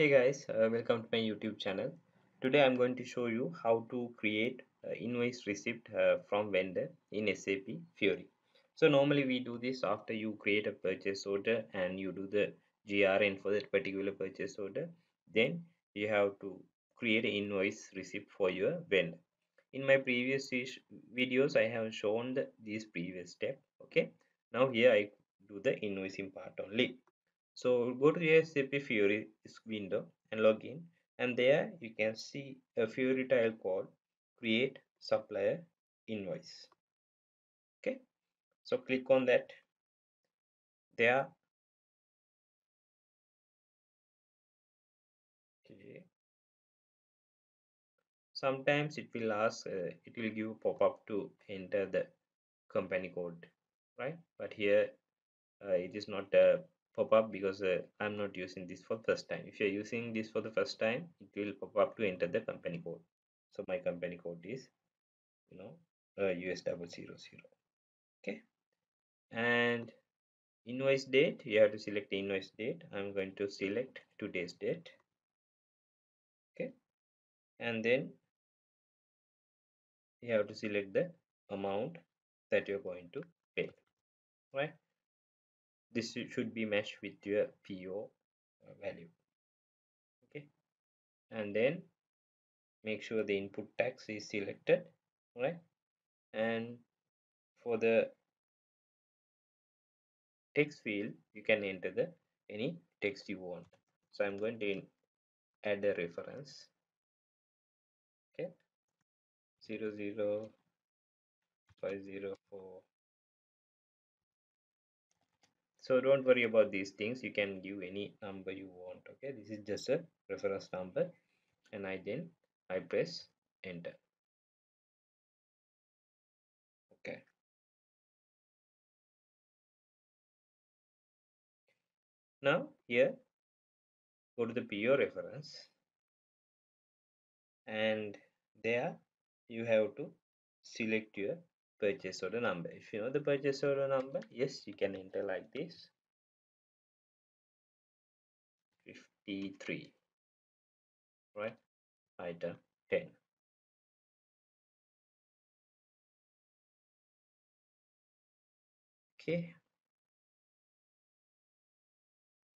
Hey guys, welcome to my YouTube channel. Today I'm going to show you how to create invoice receipt from vendor in SAP Fiori. So normally we do this after you create a purchase order and you do the GRN for that particular purchase order. Then you have to create an invoice receipt for your vendor. In my previous videos I have shown these previous steps. Okay, now here I do the invoicing part only. So go to your SAP Fiori window and log in, and there you can see a Fiori tile called Create Supplier Invoice. Okay, so click on that. There. Okay. Sometimes it will ask, it will give a pop-up to enter the company code, right? But here it is not a pop up because I'm not using this for first time. If you're using this for the first time, it will pop up to enter the company code. So my company code is, you know, US000. Okay, and invoice date, you have to select the invoice date. I'm going to select today's date. Okay, and then you have to select the amount that you're going to pay, right? This should be matched with your PO value. Okay, and then make sure the input tax is selected, right? And for the text field, you can enter the any text you want. So I'm going to add a reference. Okay, 00504. So don't worry about these things, you can give any number you want. Okay, this is just a reference number, and I press enter. Okay, now here go to the PO reference, and there you have to select your purchase order number. If you know the purchase order number, yes, you can enter like this, 53, right, item 10. Okay,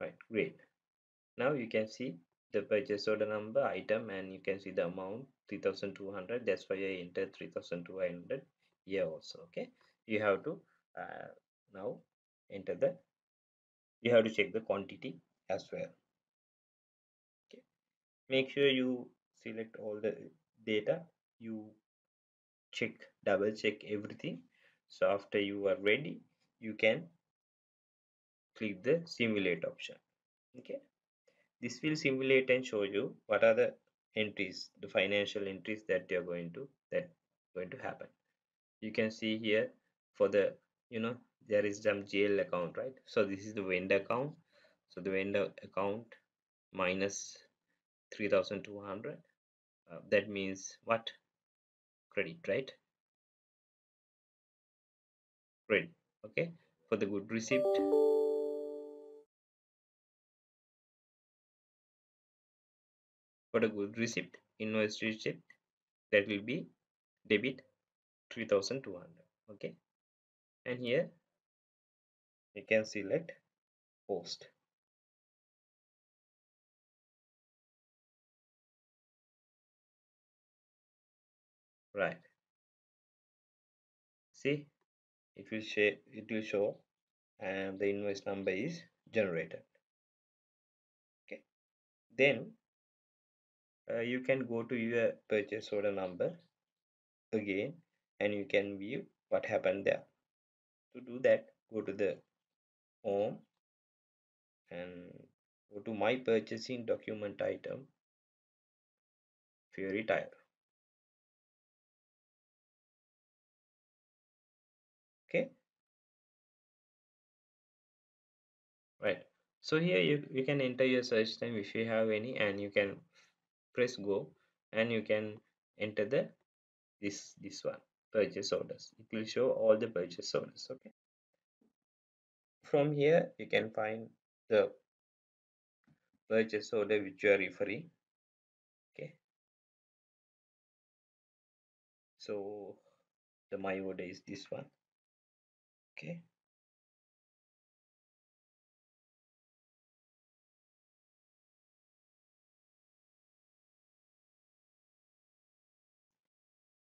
right, great. Now you can see the purchase order number, item, and you can see the amount 3200. That's why I entered 3200 here also. Okay, you have to now enter the, you have to check the quantity as well. Okay, make sure you select all the data, you double check everything. So after you are ready, you can click the simulate option. Okay, this will simulate and show you what are the entries, the financial entries that they are going to happen. You can see here for the, you know, there is some GL account, right? So this is the vendor account. So the vendor account minus 3200, that means what? Credit, right? Credit. Okay, for the good receipt, for the good receipt, invoice receipt, that will be debit 3200. Okay, and here you can select post. Right, see, it will show and the invoice number is generated. Okay, then you can go to your purchase order number again, and you can view what happened there. To do that, go to the home and go to my purchasing document item Fiori tile. Okay, right, so here you can enter your search term if you have any, and you can press go, and you can enter the this one, purchase orders. It will show all the purchase orders. Okay, from here you can find the purchase order which you are referring. Okay, so the my order is this one. Okay,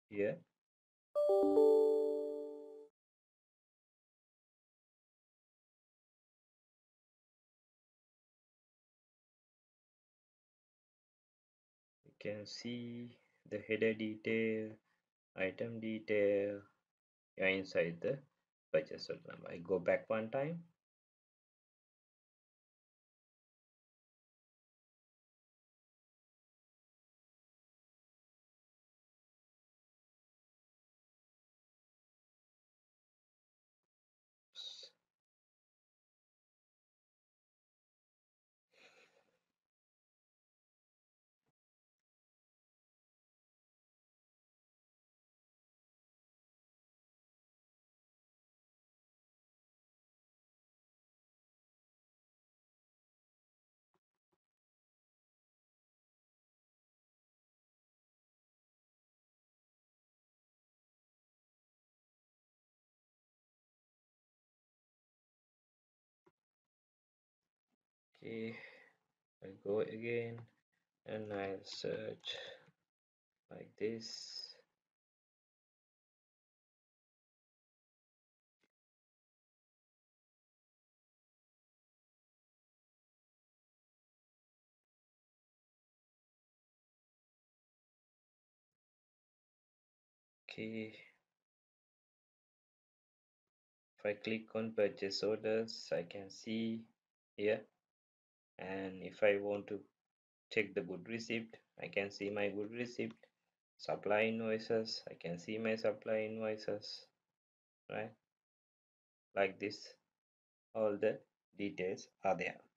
here. You can see the header detail, item detail, you are inside the purchase order number. I go back one time. Okay, I'll go again and I'll search like this. Okay, if I click on purchase orders, I can see here. And if I want to check the good receipt, I can see my good receipt, supply invoices, I can see my supply invoices, right? Like this, all the details are there.